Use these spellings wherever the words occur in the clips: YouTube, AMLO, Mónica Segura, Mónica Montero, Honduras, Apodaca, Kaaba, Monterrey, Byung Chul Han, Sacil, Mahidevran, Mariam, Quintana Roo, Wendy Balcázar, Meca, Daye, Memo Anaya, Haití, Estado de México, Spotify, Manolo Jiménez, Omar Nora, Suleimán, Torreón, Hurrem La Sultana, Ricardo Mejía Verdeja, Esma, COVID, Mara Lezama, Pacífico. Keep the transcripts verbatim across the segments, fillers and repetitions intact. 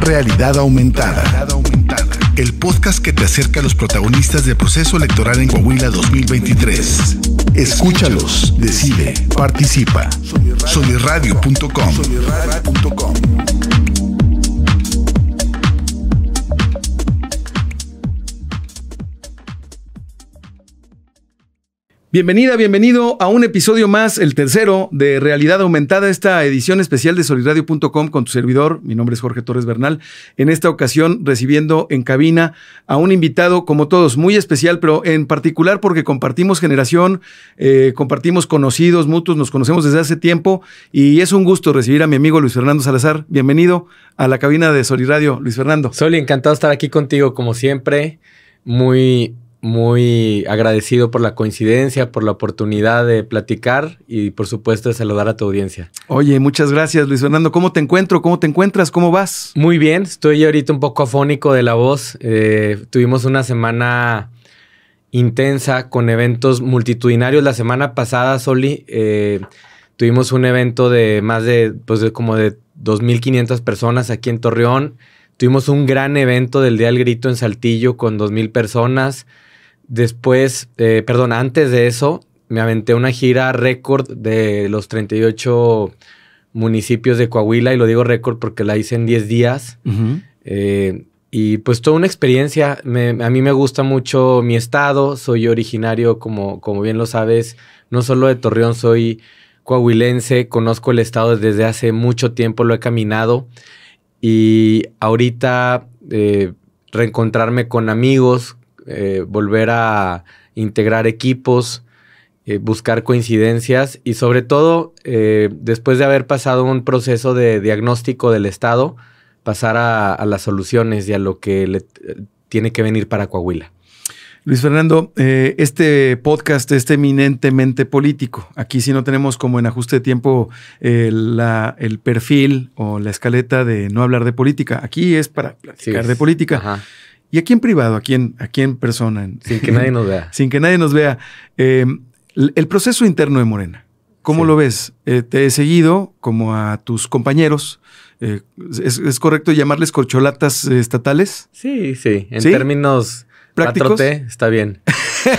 Realidad Aumentada, el podcast que te acerca a los protagonistas del proceso electoral en Coahuila dos mil veintitrés. Escúchalos, decide, participa. Solidradio punto com. Bienvenida, bienvenido a un episodio más, el tercero de Realidad Aumentada, esta edición especial de solidradio punto com con tu servidor. Mi nombre es Jorge Torres Bernal. En esta ocasión recibiendo en cabina a un invitado como todos muy especial, pero en particular porque compartimos generación, eh, compartimos conocidos, mutuos, nos conocemos desde hace tiempo y es un gusto recibir a mi amigo Luis Fernando Salazar. Bienvenido a la cabina de Solidradio, Luis Fernando. Soli, encantado de estar aquí contigo como siempre, muy... Muy agradecido por la coincidencia, por la oportunidad de platicar y, por supuesto, de saludar a tu audiencia. Oye, muchas gracias, Luis Fernando. ¿Cómo te encuentro? ¿Cómo te encuentras? ¿Cómo vas? Muy bien. Estoy ahorita un poco afónico de la voz. Eh, tuvimos una semana intensa con eventos multitudinarios. La semana pasada, Soli, eh, tuvimos un evento de más de, pues, de como de dos mil quinientas personas aquí en Torreón. Tuvimos un gran evento del Día del Grito en Saltillo con dos mil personas. Después, eh, perdón, antes de eso, me aventé una gira récord de los treinta y ocho municipios de Coahuila, y lo digo récord porque la hice en diez días. Uh-huh. eh, y pues toda una experiencia. Me, a mí me gusta mucho mi estado. Soy originario, como, como bien lo sabes, no solo de Torreón, soy coahuilense, conozco el estado desde hace mucho tiempo, lo he caminado. Y ahorita eh, reencontrarme con amigos, Eh, volver a integrar equipos, eh, buscar coincidencias y sobre todo, eh, después de haber pasado un proceso de diagnóstico del estado, pasar a, a las soluciones y a lo que le tiene que venir para Coahuila. Luis Fernando, eh, este podcast es eminentemente político. Aquí sí no tenemos como en ajuste de tiempo eh, la, el perfil o la escaleta de no hablar de política. Aquí es para platicar sí, de política. Ajá. Y aquí en privado, aquí en, aquí en persona. En, sin que nadie nos vea. Sin que nadie nos vea. Eh, el proceso interno de Morena, ¿cómo sí. lo ves? Eh, te he seguido como a tus compañeros. Eh, ¿es, ¿Es correcto llamarles corcholatas eh, estatales? Sí, sí. En ¿Sí? términos prácticos, cuatro T está bien.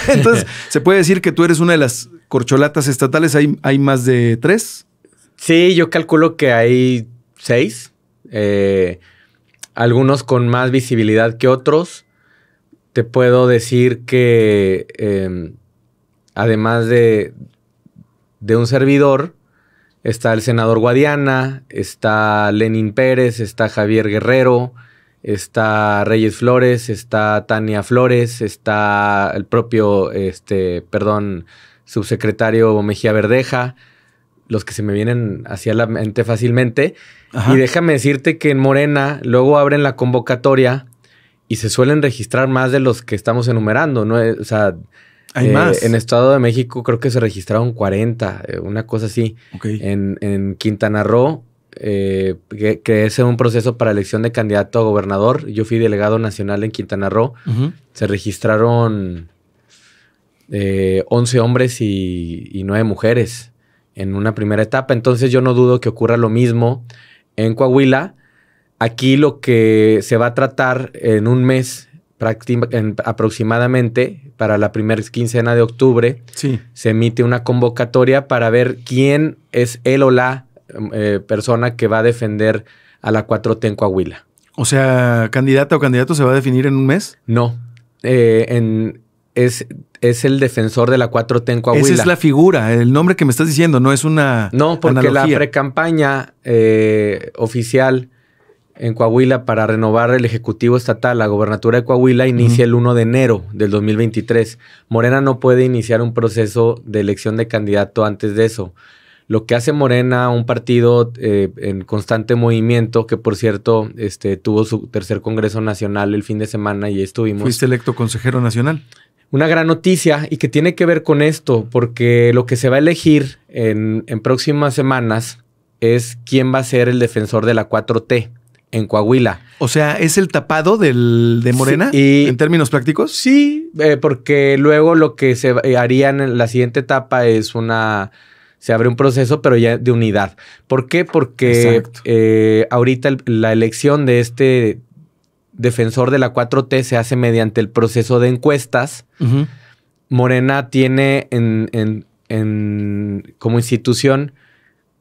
Entonces, ¿se puede decir que tú eres una de las corcholatas estatales? ¿Hay, hay más de tres? Sí, yo calculo que hay seis. Eh... Algunos con más visibilidad que otros. Te puedo decir que eh, además de, de un servidor, está el senador Guadiana, está Lenín Pérez, está Javier Guerrero, está Reyes Flores, está Tania Flores, está el propio, este, perdón, subsecretario Mejía Verdeja, los que se me vienen hacia la mente fácilmente. Ajá. Y déjame decirte que en Morena luego abren la convocatoria y se suelen registrar más de los que estamos enumerando, ¿no? O sea, ¿hay eh, más? En Estado de México creo que se registraron cuarenta, eh, una cosa así. Okay. En, en Quintana Roo, eh, que, que es un proceso para elección de candidato a gobernador. Yo fui delegado nacional en Quintana Roo. Uh-huh. Se registraron eh, once hombres y, y nueve mujeres en una primera etapa. Entonces yo no dudo que ocurra lo mismo en Coahuila. Aquí lo que se va a tratar en un mes en, aproximadamente, para la primera quincena de octubre, sí. se emite una convocatoria para ver quién es él o la eh, persona que va a defender a la cuatro T en Coahuila. O sea, ¿candidata o candidato se va a definir en un mes? No. Eh, en... Es, es el defensor de la cuatro T en Coahuila. Esa es la figura, el nombre que me estás diciendo, no es una No, porque analogía. La precampaña eh, oficial en Coahuila para renovar el Ejecutivo Estatal, la gobernatura de Coahuila, inicia uh-huh. el uno de enero del dos mil veintitrés. Morena no puede iniciar un proceso de elección de candidato antes de eso. Lo que hace Morena, un partido eh, en constante movimiento, que por cierto este, tuvo su tercer Congreso Nacional el fin de semana y estuvimos... ¿Fuiste electo consejero nacional? Una gran noticia y que tiene que ver con esto, porque lo que se va a elegir en, en próximas semanas es quién va a ser el defensor de la cuatro T en Coahuila. O sea, ¿es el tapado del, de Morena sí, y, en términos prácticos? Sí, eh, porque luego lo que se haría en la siguiente etapa es una se abre un proceso, pero ya de unidad. ¿Por qué? Porque eh, ahorita el, la elección de este defensor de la cuatro T se hace mediante el proceso de encuestas. Uh-huh. Morena tiene en, en, en, como institución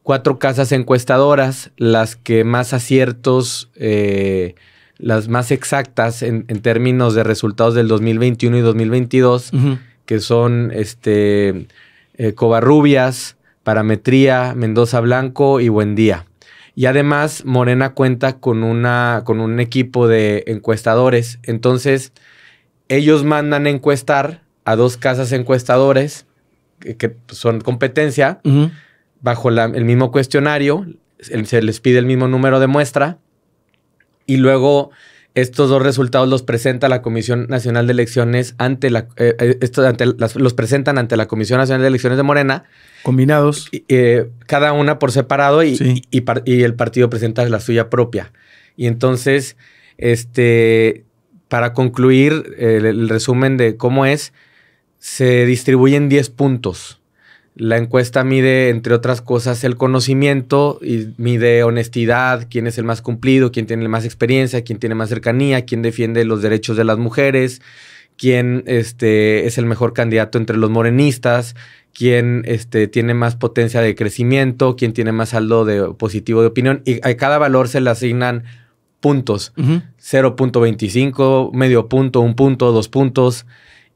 cuatro casas encuestadoras, las que más aciertos, eh, las más exactas en, en términos de resultados del dos mil veintiuno y dos mil veintidós, uh-huh, que son este, eh, Covarrubias, Parametría, Mendoza Blanco y Buendía. Y además Morena cuenta con, una, con un equipo de encuestadores. Entonces ellos mandan a encuestar a dos casas encuestadores que, que son competencia, uh-huh, bajo la, el mismo cuestionario, el, se les pide el mismo número de muestra y luego estos dos resultados los presenta la Comisión Nacional de Elecciones ante la... Eh, esto, ante las, los presentan ante la Comisión Nacional de Elecciones de Morena. Combinados. Eh, cada una por separado y, sí, y, y, y el partido presenta la suya propia. Y entonces, este, para concluir eh, el, el resumen de cómo es, se distribuyen diez puntos. La encuesta mide, entre otras cosas, el conocimiento y mide honestidad, quién es el más cumplido, quién tiene más experiencia, quién tiene más cercanía, quién defiende los derechos de las mujeres, quién este, es el mejor candidato entre los morenistas, quién este, tiene más potencia de crecimiento, quién tiene más saldo de, positivo de opinión. Y a cada valor se le asignan puntos, uh-huh, cero punto veinticinco, medio punto, un punto, dos puntos.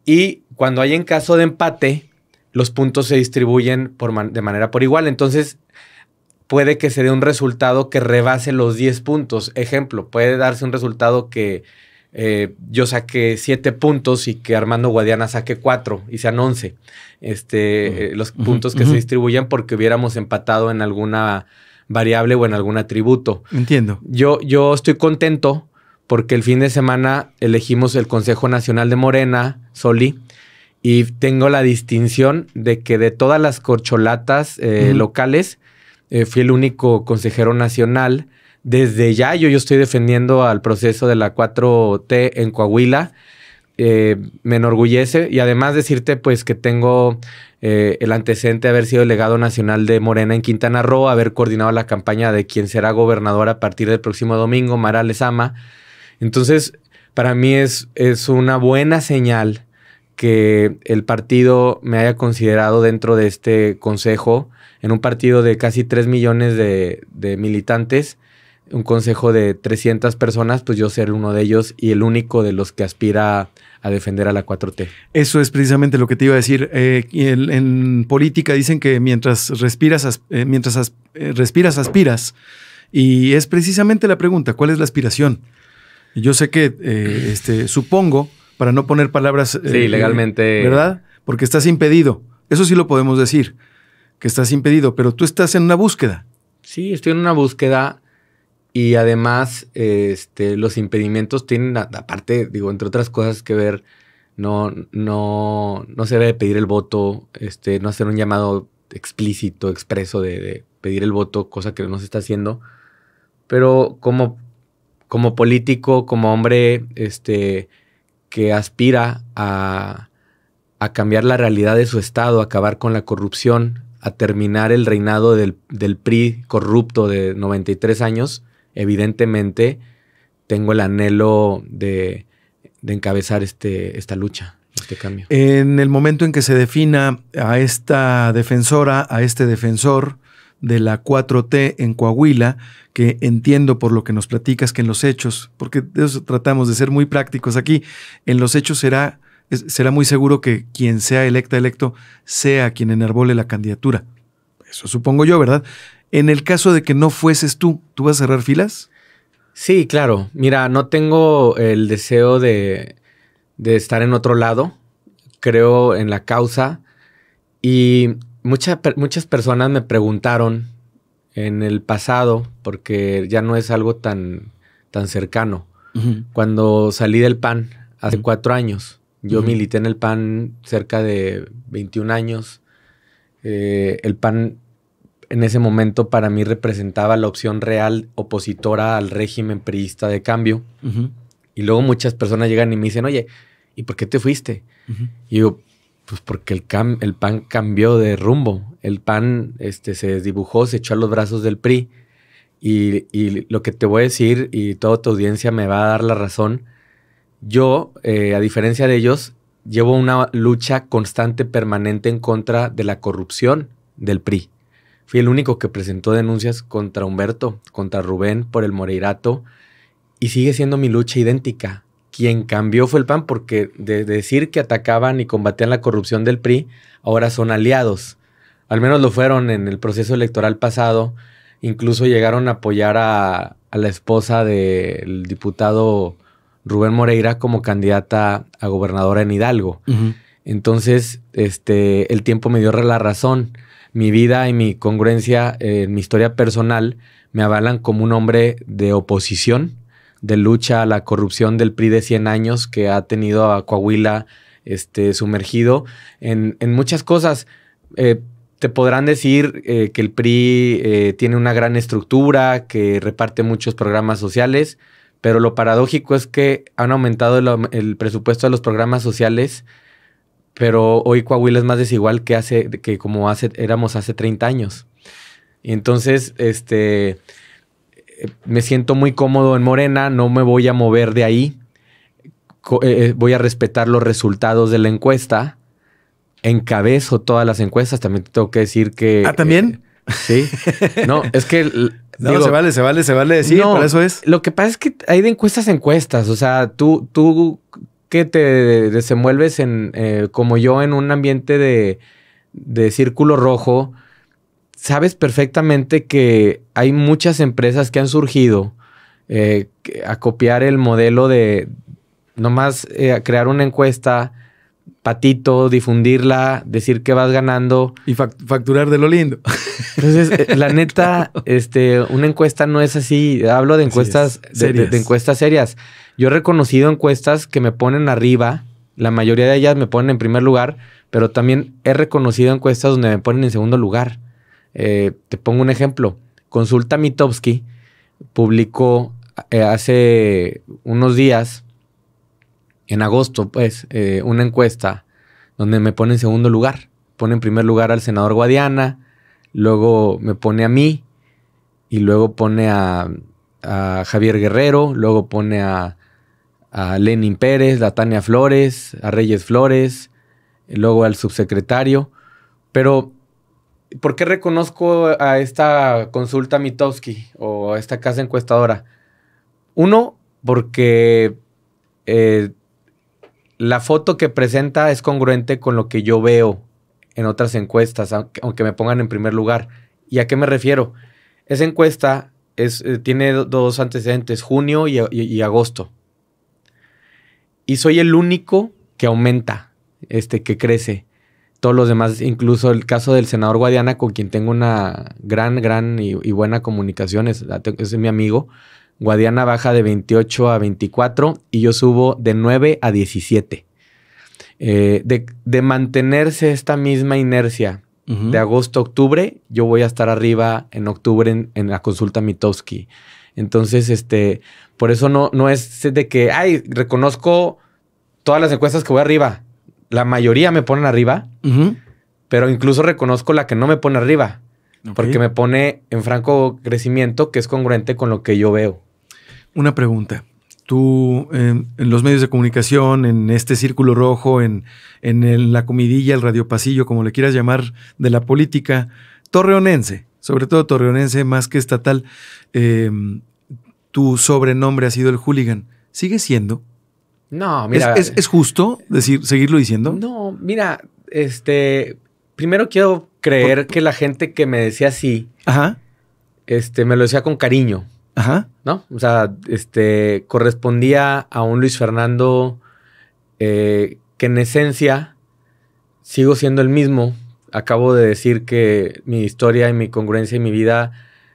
Y cuando hay en caso de empate, los puntos se distribuyen por man- de manera por igual. Entonces, puede que se dé un resultado que rebase los diez puntos. Ejemplo, puede darse un resultado que eh, yo saque siete puntos y que Armando Guadiana saque cuatro y sean once. Este, uh-huh. eh, los uh-huh. puntos que uh-huh. se distribuyen porque hubiéramos empatado en alguna variable o en algún atributo. Entiendo. Yo, yo estoy contento porque el fin de semana elegimos el Consejo Nacional de Morena, Soli, y tengo la distinción de que de todas las corcholatas eh, uh-huh. locales, eh, fui el único consejero nacional. Desde ya yo, yo estoy defendiendo al proceso de la cuatro T en Coahuila. Eh, me enorgullece. Y además decirte pues que tengo eh, el antecedente de haber sido delegado nacional de Morena en Quintana Roo, haber coordinado la campaña de quien será gobernadora a partir del próximo domingo, Mara Lezama. Entonces, para mí es, es una buena señal que el partido me haya considerado dentro de este consejo, en un partido de casi tres millones de, de militantes, un consejo de trescientas personas, pues yo ser uno de ellos y el único de los que aspira a defender a la cuatro T. Eso es precisamente lo que te iba a decir. Eh, en, en política dicen que mientras respiras, as, eh, mientras as, eh, respiras, aspiras. Y es precisamente la pregunta, ¿cuál es la aspiración? Yo sé que, eh, este, supongo... Para no poner palabras... Sí, eh, legalmente... ¿Verdad? Porque estás impedido. Eso sí lo podemos decir, que estás impedido, pero tú estás en una búsqueda. Sí, estoy en una búsqueda y además este, los impedimentos tienen, aparte, digo, entre otras cosas que ver, no, no, no se debe pedir el voto, este, no hacer un llamado explícito, expreso de, de pedir el voto, cosa que no se está haciendo. Pero como, como político, como hombre... este que aspira a, a cambiar la realidad de su estado, a acabar con la corrupción, a terminar el reinado del, del P R I corrupto de noventa y tres años, evidentemente tengo el anhelo de, de encabezar este, esta lucha, este cambio. En el momento en que se defina a esta defensora, a este defensor de la cuatro T en Coahuila, que entiendo por lo que nos platicas que en los hechos, porque de eso tratamos de ser muy prácticos aquí, en los hechos será, será muy seguro que quien sea electa, electo, sea quien enarbole la candidatura. Eso supongo yo, ¿verdad? En el caso de que no fueses tú, ¿tú vas a cerrar filas? Sí, claro. Mira, no tengo el deseo de, de estar en otro lado. Creo en la causa y... Mucha, muchas personas me preguntaron en el pasado, porque ya no es algo tan, tan cercano. Uh-huh. Cuando salí del PAN hace cuatro años, yo uh-huh. milité en el PAN cerca de veintiún años. Eh, el PAN en ese momento para mí representaba la opción real opositora al régimen priista de cambio. Uh-huh. Y luego muchas personas llegan y me dicen, oye, ¿y por qué te fuiste? Uh-huh. Y yo... Pues porque el, cam, el P A N cambió de rumbo. El P A N este, se desdibujó, se echó a los brazos del P R I. Y, y lo que te voy a decir, y toda tu audiencia me va a dar la razón, yo, eh, a diferencia de ellos, llevo una lucha constante, permanente en contra de la corrupción del P R I. Fui el único que presentó denuncias contra Humberto, contra Rubén, por el Moreirato, y sigue siendo mi lucha idéntica. Quien cambió fue el P A N, porque de decir que atacaban y combatían la corrupción del P R I, ahora son aliados. Al menos lo fueron en el proceso electoral pasado. Incluso llegaron a apoyar a, a la esposa del diputado Rubén Moreira como candidata a gobernadora en Hidalgo. Uh-huh. Entonces, este, el tiempo me dio la razón. Mi vida y mi congruencia, eh, mi historia personal, me avalan como un hombre de oposición, de lucha a la corrupción del P R I de cien años que ha tenido a Coahuila este, sumergido en, en muchas cosas. Eh, te podrán decir eh, que el P R I eh, tiene una gran estructura, que reparte muchos programas sociales, pero lo paradójico es que han aumentado el, el presupuesto de los programas sociales, pero hoy Coahuila es más desigual que, hace, que como hace, éramos hace treinta años. Y entonces, este... me siento muy cómodo en Morena, no me voy a mover de ahí. Eh, voy a respetar los resultados de la encuesta. Encabezo todas las encuestas. También te tengo que decir que... ¿Ah, también? Eh, sí. No, es que... no, digo, se vale, se vale, se vale decir, no, por eso es. Lo que pasa es que hay de encuestas a encuestas. O sea, tú, tú que te desenvuelves en, eh, como yo, en un ambiente de, de círculo rojo... Sabes perfectamente que hay muchas empresas que han surgido eh, a copiar el modelo de nomás eh, crear una encuesta, patito, difundirla, decir que vas ganando. Y facturar de lo lindo. Entonces, eh, la neta, claro. este, una encuesta no es así. Hablo de encuestas, de, de, de encuestas serias. Yo he reconocido encuestas que me ponen arriba. La mayoría de ellas me ponen en primer lugar, pero también he reconocido encuestas donde me ponen en segundo lugar. Eh, te pongo un ejemplo. Consulta Mitofsky publicó eh, hace unos días, en agosto, pues, eh, una encuesta donde me pone en segundo lugar. Pone en primer lugar al senador Guadiana, luego me pone a mí, y luego pone a, a Javier Guerrero, luego pone a, a Lenín Pérez, a Tania Flores, a Reyes Flores, y luego al subsecretario. Pero... ¿por qué reconozco a esta Consulta Mitofsky o a esta casa encuestadora? Uno, porque eh, la foto que presenta es congruente con lo que yo veo en otras encuestas, aunque, aunque me pongan en primer lugar. ¿Y a qué me refiero? Esa encuesta es, eh, tiene dos antecedentes, junio y, y, y agosto. Y soy el único que aumenta, este, que crece. Todos los demás, incluso el caso del senador Guadiana, con quien tengo una gran, gran y, y buena comunicación, es, es mi amigo. Guadiana baja de veintiocho a veinticuatro y yo subo de nueve a diecisiete. Eh, de, de mantenerse esta misma inercia uh-huh. de agosto a octubre, yo voy a estar arriba en octubre en, en la Consulta Mitofsky. Entonces, este, por eso no, no es de que, ay, reconozco todas las encuestas que voy arriba. La mayoría me ponen arriba, uh-huh. pero incluso reconozco la que no me pone arriba, okay. porque me pone en franco crecimiento, que es congruente con lo que yo veo. Una pregunta. Tú, eh, en los medios de comunicación, en este círculo rojo, en, en el, la comidilla, el radiopasillo, como le quieras llamar, de la política torreonense, sobre todo torreonense más que estatal, eh, tu sobrenombre ha sido el hooligan. ¿Sigue siendo? No, mira. ¿Es, es, ¿Es justo decir, seguirlo diciendo? No, mira, este. Primero quiero creer por, por, que la gente que me decía así, ajá. este, me lo decía con cariño. Ajá. ¿No? O sea, este, correspondía a un Luis Fernando eh, que en esencia sigo siendo el mismo. Acabo de decir que mi historia y mi congruencia y mi vida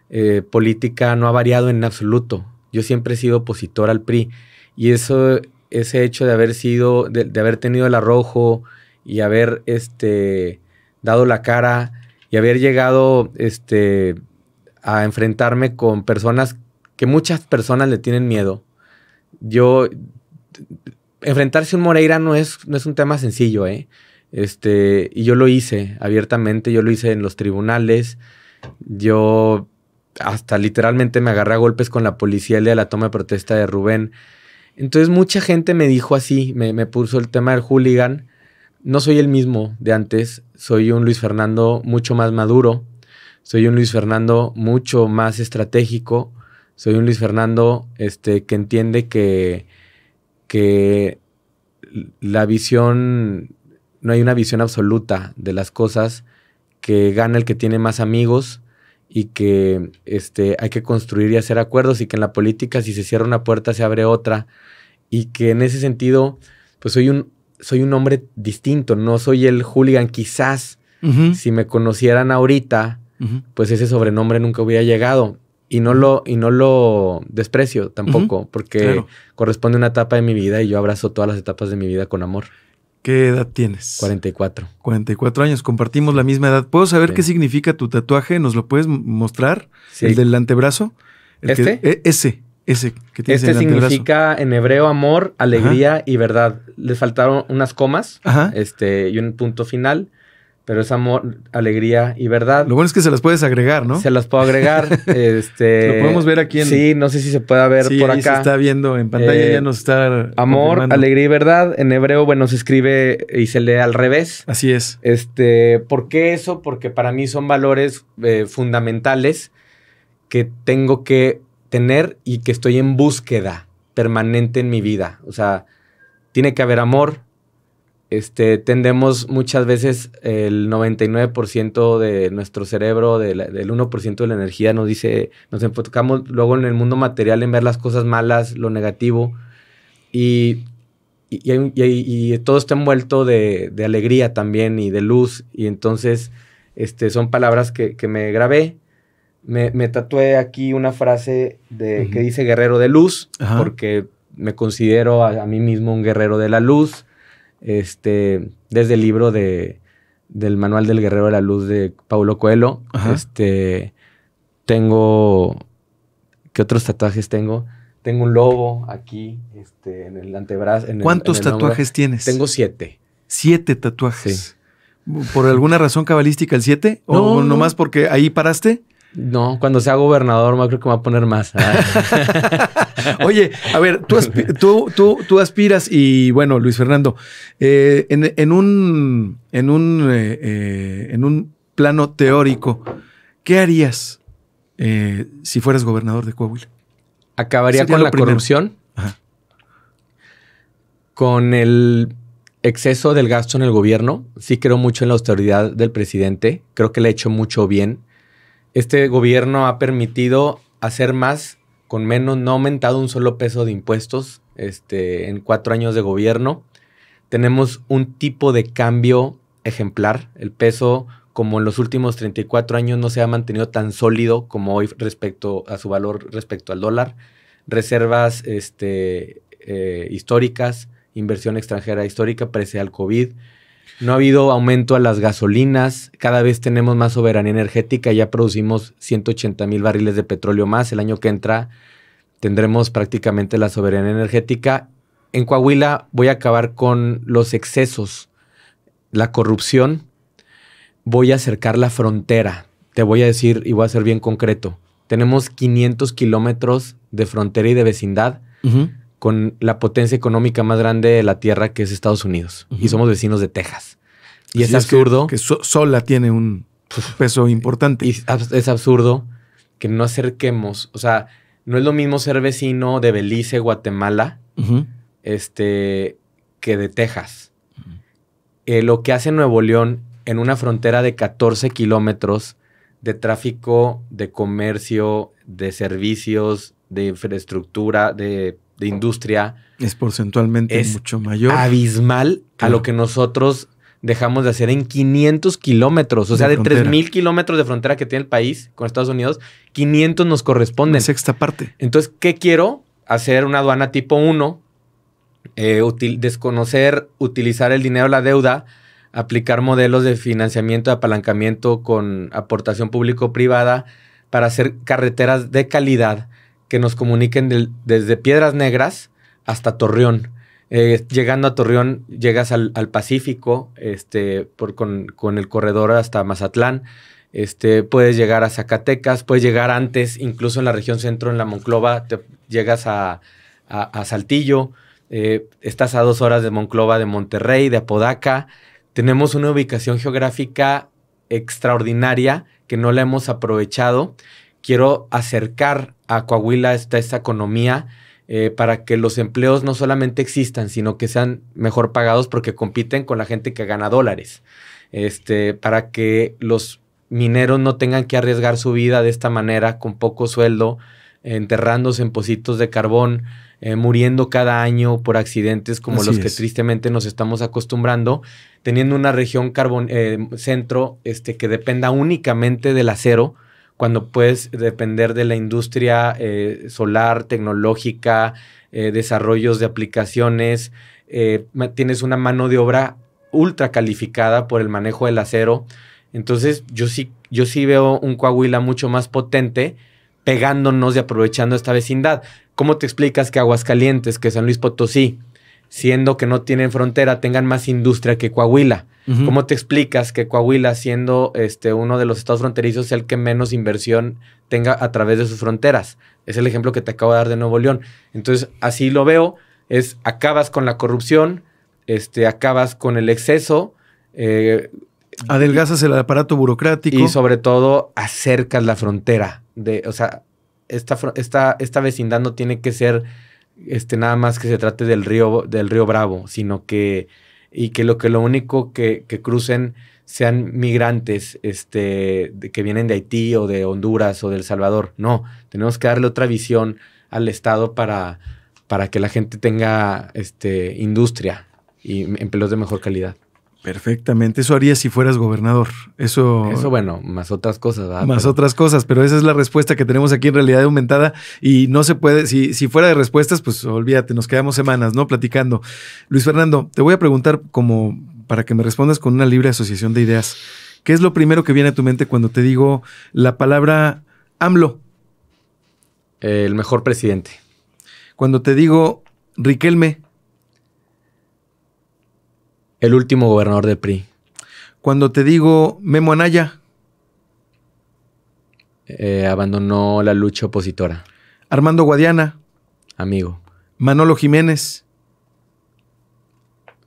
eh, política no ha variado en absoluto. Yo siempre he sido opositor al P R I. Y eso. Ese hecho de haber sido, de, de haber tenido el arrojo y haber este, dado la cara y haber llegado este, a enfrentarme con personas que muchas personas le tienen miedo. Yo, enfrentarse a un Moreira no es, no es un tema sencillo, ¿eh? Este, y yo lo hice abiertamente, yo lo hice en los tribunales, yo hasta literalmente me agarré a golpes con la policía el día de la toma de protesta de Rubén. Entonces mucha gente me dijo así, me, me puso el tema del hooligan. No soy el mismo de antes, soy un Luis Fernando mucho más maduro, soy un Luis Fernando mucho más estratégico, soy un Luis Fernando este, que entiende que, que la visión, no hay una visión absoluta de las cosas, que gana el que tiene más amigos y que este, hay que construir y hacer acuerdos, y que en la política si se cierra una puerta se abre otra, y que en ese sentido pues soy un... soy un hombre distinto, no soy el hooligan. Quizás uh-huh. si me conocieran ahorita, uh-huh. pues ese sobrenombre nunca hubiera llegado. Y no lo, y no lo desprecio tampoco, uh-huh. porque claro. corresponde a una etapa de mi vida y yo abrazo todas las etapas de mi vida con amor. ¿Qué edad tienes? cuarenta y cuatro. cuarenta y cuatro años, compartimos la misma edad. ¿Puedo saber sí. qué significa tu tatuaje? ¿Nos lo puedes mostrar? Sí. ¿El del antebrazo? El ¿Este? Que, eh, ese. Ese que tienes este en el antebrazo. Significa en hebreo amor, alegría Ajá. y verdad. Les faltaron unas comas Ajá. este, y un punto final, pero es amor, alegría y verdad. Lo bueno es que se las puedes agregar, ¿no? Se las puedo agregar. este, Lo podemos ver aquí. En... Sí, no sé si se puede ver sí, por acá. Sí, se está viendo en pantalla, eh, ya nos está amor, confirmando. Alegría y verdad. En hebreo, bueno, se escribe y se lee al revés. Así es. Este, ¿por qué eso? Porque para mí son valores eh, fundamentales que tengo que tener y que estoy en búsqueda permanente en mi vida. O sea, tiene que haber amor. Este, tendemos muchas veces el noventa y nueve por ciento de nuestro cerebro, de la, del uno por ciento de la energía, nos dice, nos enfocamos luego en el mundo material, en ver las cosas malas, lo negativo. Y, y, y, y, y todo está envuelto de, de alegría también y de luz. Y entonces este, son palabras que, que me grabé. Me, me tatué aquí una frase de, uh-huh. que dice guerrero de luz, Ajá. porque me considero a, a mí mismo un guerrero de la luz, este, desde el libro de, del manual del guerrero de la luz de Paulo Coelho. Ajá. Este, tengo, ¿qué otros tatuajes tengo? Tengo un lobo aquí, este, en el antebrazo. En ¿Cuántos el, en el tatuajes hombro. Tienes? Tengo siete. ¿Siete tatuajes? Sí. ¿Por alguna razón cabalística el siete? No, ¿o nomás porque ahí paraste? No, cuando sea gobernador, creo que me va a poner más. Oye, a ver, tú, aspi tú, tú, tú aspiras y bueno, Luis Fernando, eh, en, en un, en un, eh, eh, en un plano teórico, ¿qué harías eh, si fueras gobernador de Coahuila? Acabaría con la primero. corrupción, Ajá. con el exceso del gasto en el gobierno. Sí creo mucho en la austeridad del presidente. Creo que le ha hecho mucho bien. Este gobierno ha permitido hacer más con menos, no ha aumentado un solo peso de impuestos este, en cuatro años de gobierno. Tenemos un tipo de cambio ejemplar. El peso, como en los últimos treinta y cuatro años, no se ha mantenido tan sólido como hoy respecto a su valor respecto al dólar. Reservas este, eh, históricas, inversión extranjera histórica, pese al COVID. No ha habido aumento a las gasolinas, cada vez tenemos más soberanía energética, ya producimos ciento ochenta mil barriles de petróleo más, el año que entra tendremos prácticamente la soberanía energética. En Coahuila voy a acabar con los excesos, la corrupción, voy a acercar la frontera, te voy a decir y voy a ser bien concreto, tenemos quinientos kilómetros de frontera y de vecindad, uh-huh. con la potencia económica más grande de la tierra, que es Estados Unidos. Uh-huh. Y somos vecinos de Texas. Y es absurdo... Que, que so, sola tiene un peso importante. Y es absurdo que no acerquemos... O sea, no es lo mismo ser vecino de Belice, Guatemala, uh-huh. este, que de Texas. Uh-huh. Eh, lo que hace Nuevo León en una frontera de catorce kilómetros de tráfico, de comercio, de servicios, de infraestructura, de... de industria. Es porcentualmente es mucho mayor. Abismal claro. a lo que nosotros dejamos de hacer en quinientos kilómetros. O sea, de, de tres mil kilómetros de frontera que tiene el país con Estados Unidos, quinientos nos corresponden. Una sexta parte. Entonces, ¿qué quiero? Hacer una aduana tipo uno, eh, util desconocer, utilizar el dinero de la deuda, aplicar modelos de financiamiento, de apalancamiento con aportación público-privada para hacer carreteras de calidad que nos comuniquen del, desde Piedras Negras hasta Torreón. Eh, llegando a Torreón, llegas al, al Pacífico, este, por, con, con el corredor hasta Mazatlán. Este, puedes llegar a Zacatecas, puedes llegar antes, incluso en la región centro, en la Monclova, te llegas a, a, a Saltillo, eh, estás a dos horas de Monclova, de Monterrey, de Apodaca. Tenemos una ubicación geográfica extraordinaria que no la hemos aprovechado. Quiero acercar a Coahuila esta, esta economía eh, para que los empleos no solamente existan, sino que sean mejor pagados porque compiten con la gente que gana dólares. Este, para que los mineros no tengan que arriesgar su vida de esta manera, con poco sueldo, enterrándose en pocitos de carbón, eh, muriendo cada año por accidentes como los que tristemente nos estamos acostumbrando, teniendo una región carbón, eh, centro este, que dependa únicamente del acero, cuando puedes depender de la industria eh, solar, tecnológica, eh, desarrollos de aplicaciones, eh, tienes una mano de obra ultra calificada por el manejo del acero. Entonces, yo sí, yo sí veo un Coahuila mucho más potente pegándonos y aprovechando esta vecindad. ¿Cómo te explicas que Aguascalientes, que San Luis Potosí, siendo que no tienen frontera, tengan más industria que Coahuila? Uh-huh. ¿Cómo te explicas que Coahuila, siendo este, uno de los estados fronterizos, sea el que menos inversión tenga a través de sus fronteras? Es el ejemplo que te acabo de dar de Nuevo León. Entonces, así lo veo. Es, acabas con la corrupción, este, acabas con el exceso, eh, adelgazas el aparato burocrático. Y sobre todo, acercas la frontera. De, o sea, esta, esta, esta vecindad no tiene que ser este, nada más que se trate del río, del río Bravo, sino que, y que lo, que lo único que, que crucen sean migrantes este, de, que vienen de Haití o de Honduras o de El Salvador. No, tenemos que darle otra visión al Estado para, para que la gente tenga este, industria y empleos de mejor calidad. Perfectamente. Eso haría si fueras gobernador. Eso, Eso bueno, más otras cosas, ¿verdad? Más pero... otras cosas, pero esa es la respuesta que tenemos aquí en Realidad Aumentada y no se puede, si, si fuera de respuestas, pues olvídate, nos quedamos semanas, ¿no? Platicando. Luis Fernando, te voy a preguntar como para que me respondas con una libre asociación de ideas. ¿Qué es lo primero que viene a tu mente cuando te digo la palabra AMLO? El mejor presidente. Cuando te digo Riquelme. El último gobernador del P R I. Cuando te digo Memo Anaya. Eh, abandonó la lucha opositora. Armando Guadiana. Amigo. Manolo Jiménez.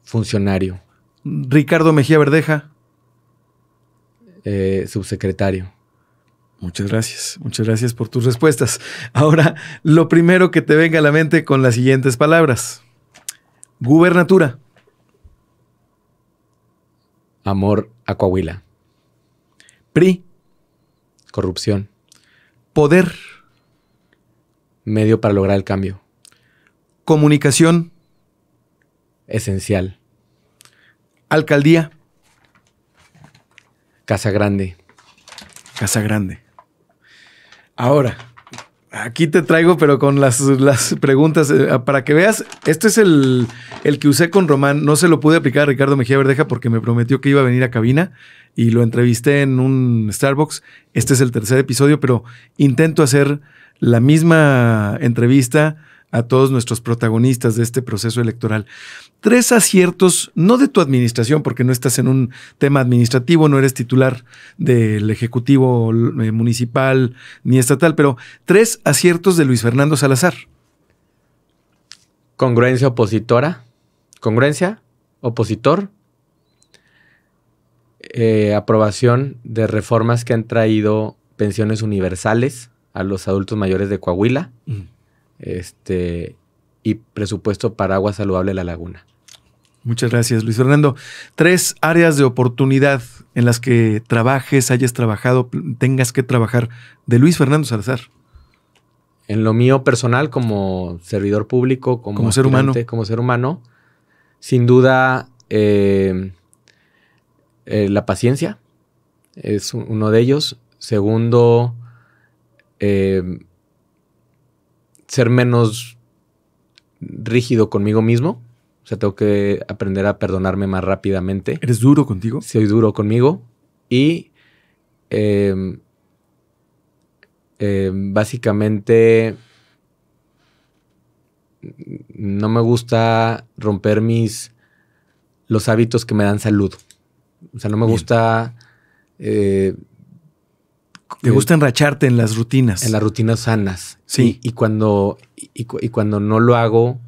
Funcionario. Ricardo Mejía Verdeja. Eh, subsecretario. Muchas gracias. Muchas gracias por tus respuestas. Ahora, lo primero que te venga a la mente con las siguientes palabras. Gubernatura. Amor a Coahuila. P R I. Corrupción. Poder. Medio para lograr el cambio. Comunicación. Esencial. Alcaldía. Casa Grande. Casa Grande. Ahora, aquí te traigo, pero con las, las preguntas, eh, para que veas, este es el, el que usé con Román. No se lo pude aplicar a Ricardo Mejía Verdeja porque me prometió que iba a venir a cabina y lo entrevisté en un Starbucks. Este es el tercer episodio, pero intento hacer la misma entrevista a todos nuestros protagonistas de este proceso electoral. Tres aciertos, no de tu administración, porque no estás en un tema administrativo, no eres titular del Ejecutivo Municipal ni Estatal, pero tres aciertos de Luis Fernando Salazar. Congruencia opositora, congruencia, opositor, eh, aprobación de reformas que han traído pensiones universales a los adultos mayores de Coahuila, mm. Este, y presupuesto para agua saludable de la laguna. Muchas gracias, Luis Fernando. Tres áreas de oportunidad en las que trabajes, hayas trabajado, tengas que trabajar, de Luis Fernando Salazar. En lo mío personal, como servidor público, como, como ser humano, como ser humano, sin duda eh, eh, la paciencia es uno de ellos. Segundo, eh, ser menos rígido conmigo mismo. O sea, tengo que aprender a perdonarme más rápidamente. ¿Eres duro contigo? Soy duro conmigo. Y eh, eh, básicamente no me gusta romper mis los hábitos que me dan salud. O sea, no me Bien. gusta... Eh, Te gusta enracharte en las rutinas. En las rutinas sanas. Sí. Y, y, cuando, y, y cuando no lo hago,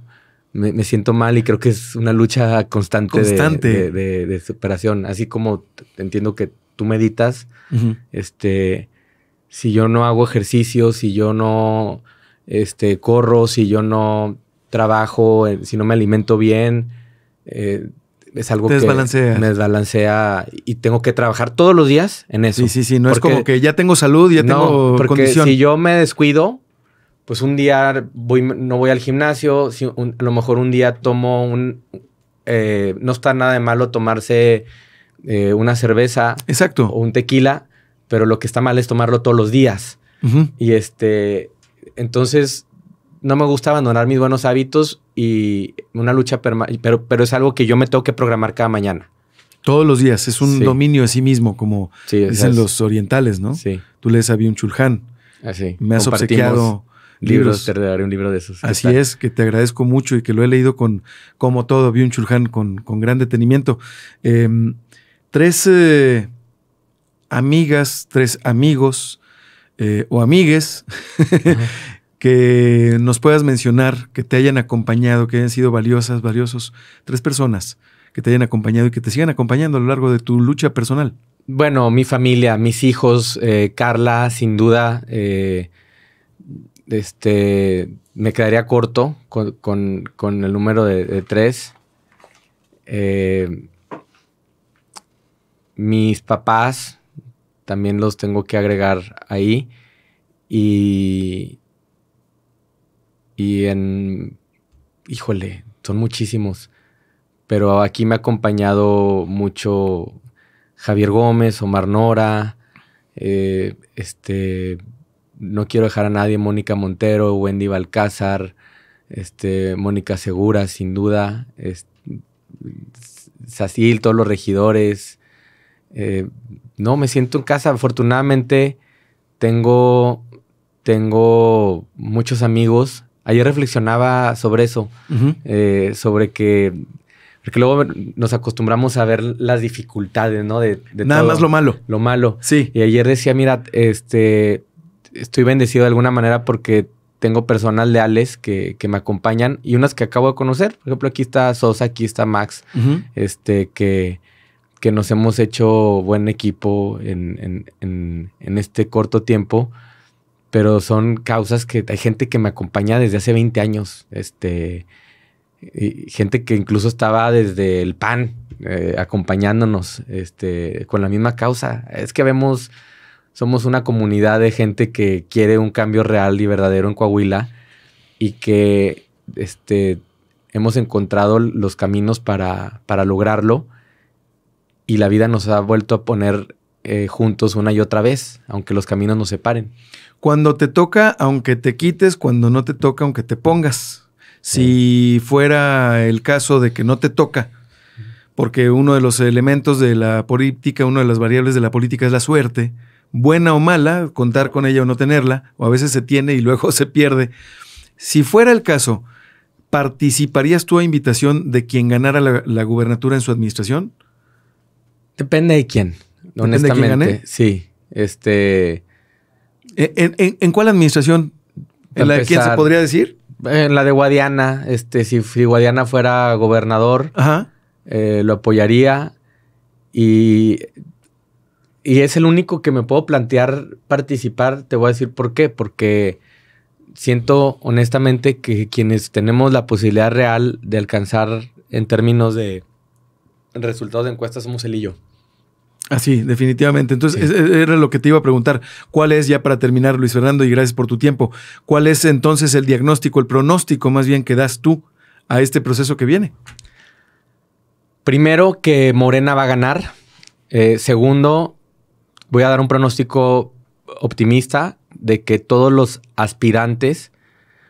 me, me siento mal y creo que es una lucha constante, constante. De, de, de, de superación. Así como entiendo que tú meditas, uh-huh. este, si yo no hago ejercicio, si yo no este, corro, si yo no trabajo, si no me alimento bien... Eh, es algo que me desbalancea y tengo que trabajar todos los días en eso. Sí, sí, sí. No es como que ya tengo salud, ya tengo condición. Si yo me descuido, pues un día voy, no voy al gimnasio. Si un, a lo mejor un día tomo un... Eh, no está nada de malo tomarse eh, una cerveza. Exacto. O un tequila, pero lo que está mal es tomarlo todos los días. Uh-huh. Y este... Entonces... No me gusta abandonar mis buenos hábitos y una lucha, pero, pero es algo que yo me tengo que programar cada mañana. Todos los días. Es un sí. dominio de sí mismo, como sí, dicen es. los orientales, ¿no? Sí. Tú lees a Byung Chul Han. Así. Me has obsequiado libros. libros. Te daré un libro de esos. Así está. Es, que te agradezco mucho y que lo he leído con, como todo, Byung Chul Han, con, con gran detenimiento. Eh, tres eh, amigas, tres amigos eh, o amigues. Uh-huh. Que nos puedas mencionar, que te hayan acompañado, que hayan sido valiosas, valiosos, tres personas que te hayan acompañado y que te sigan acompañando a lo largo de tu lucha personal. Bueno, mi familia, mis hijos, eh, Carla, sin duda, eh, este, me quedaría corto con, con, con el número de, de tres. Eh, mis papás, también los tengo que agregar ahí. Y... Y en... Híjole, son muchísimos. Pero aquí me ha acompañado mucho Javier Gómez, Omar Nora. Eh, este... No quiero dejar a nadie. Mónica Montero, Wendy Balcázar. Este... Mónica Segura, sin duda. Es, Sacil, todos los regidores. Eh, no, me siento en casa. Afortunadamente tengo... Tengo muchos amigos... Ayer reflexionaba sobre eso, uh-huh. eh, sobre que... Porque luego nos acostumbramos a ver las dificultades, ¿no? De, de Nada todo, más lo malo. Lo malo. Sí. Y ayer decía, mira, este, estoy bendecido de alguna manera porque tengo personas leales que, que me acompañan y unas que acabo de conocer. Por ejemplo, aquí está Sosa, aquí está Max, uh-huh. este, que, que nos hemos hecho buen equipo en, en, en, en este corto tiempo. Pero son causas que hay gente que me acompaña desde hace veinte años. Este, y gente que incluso estaba desde el P A N eh, acompañándonos este, con la misma causa. Es que vemos, somos una comunidad de gente que quiere un cambio real y verdadero en Coahuila y que este, hemos encontrado los caminos para, para lograrlo y la vida nos ha vuelto a poner eh, juntos una y otra vez, aunque los caminos nos separen. Cuando te toca, aunque te quites, cuando no te toca, aunque te pongas. Si sí. fuera el caso de que no te toca, porque uno de los elementos de la política, una de las variables de la política es la suerte, buena o mala, contar con ella o no tenerla, o a veces se tiene y luego se pierde. Si fuera el caso, ¿participarías tú a invitación de quien ganara la, la gubernatura en su administración? Depende de quién, honestamente. ¿Depende de quién gané? Sí, este... ¿En, en, ¿En cuál administración? ¿En la de quién se podría decir? En la de Guadiana. Este, si, si Guadiana fuera gobernador, Ajá. Eh, lo apoyaría. Y, y es el único que me puedo plantear participar. Te voy a decir por qué. Porque siento honestamente que quienes tenemos la posibilidad real de alcanzar en términos de resultados de encuestas somos él y yo. Así, ah, definitivamente. Entonces, sí. era lo que te iba a preguntar. ¿Cuál es, ya para terminar, Luis Fernando, y gracias por tu tiempo, cuál es entonces el diagnóstico, el pronóstico más bien que das tú a este proceso que viene? Primero, que Morena va a ganar. Eh, segundo, voy a dar un pronóstico optimista de que todos los aspirantes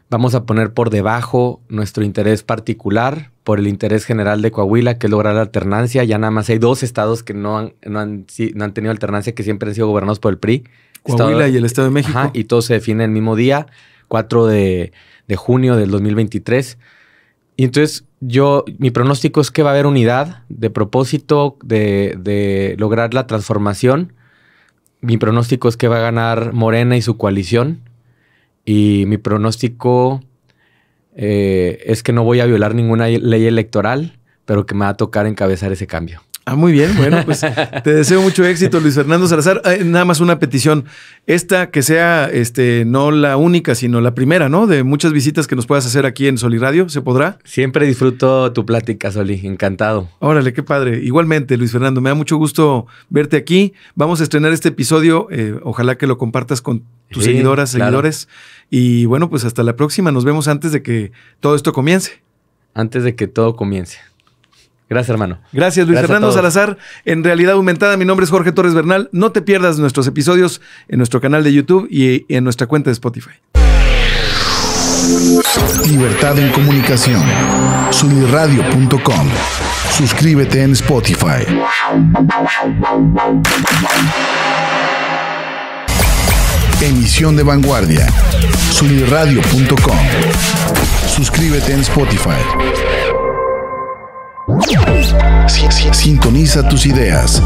vamos a poner por debajo nuestro interés particular por el interés general de Coahuila, que es lograr la alternancia. Ya nada más hay dos estados que no han, no han, sí, no han tenido alternancia, que siempre han sido gobernados por el P R I. Coahuila estado, y el Estado de México. Ajá, y todo se define el mismo día, cuatro de, de junio del dos mil veintitrés. Y entonces yo, mi pronóstico es que va a haber unidad de propósito de, de lograr la transformación. Mi pronóstico es que va a ganar Morena y su coalición. Y mi pronóstico eh, es que no voy a violar ninguna ley electoral, pero que me va a tocar encabezar ese cambio. Ah, muy bien. Bueno, pues te deseo mucho éxito, Luis Fernando Salazar. Eh, nada más una petición. Esta que sea este, no la única, sino la primera, ¿no? De muchas visitas que nos puedas hacer aquí en Solidradio, ¿se podrá? Siempre disfruto tu plática, Soli. Encantado. Órale, qué padre. Igualmente, Luis Fernando, me da mucho gusto verte aquí. Vamos a estrenar este episodio. Eh, ojalá que lo compartas con tus sí, seguidoras, claro. seguidores. Y bueno, pues hasta la próxima. Nos vemos antes de que todo esto comience. Antes de que todo comience. Gracias, hermano. Gracias, Luis Fernando Salazar. En Realidad Aumentada, mi nombre es Jorge Torres Bernal. No te pierdas nuestros episodios en nuestro canal de YouTube y en nuestra cuenta de Spotify. Libertad en comunicación. Solidradio punto com. Suscríbete en Spotify. Emisión de vanguardia. Solidradio punto com. Suscríbete en Spotify. Sintoniza tus ideas.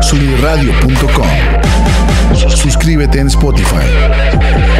Solidradio punto com. Suscríbete en Spotify.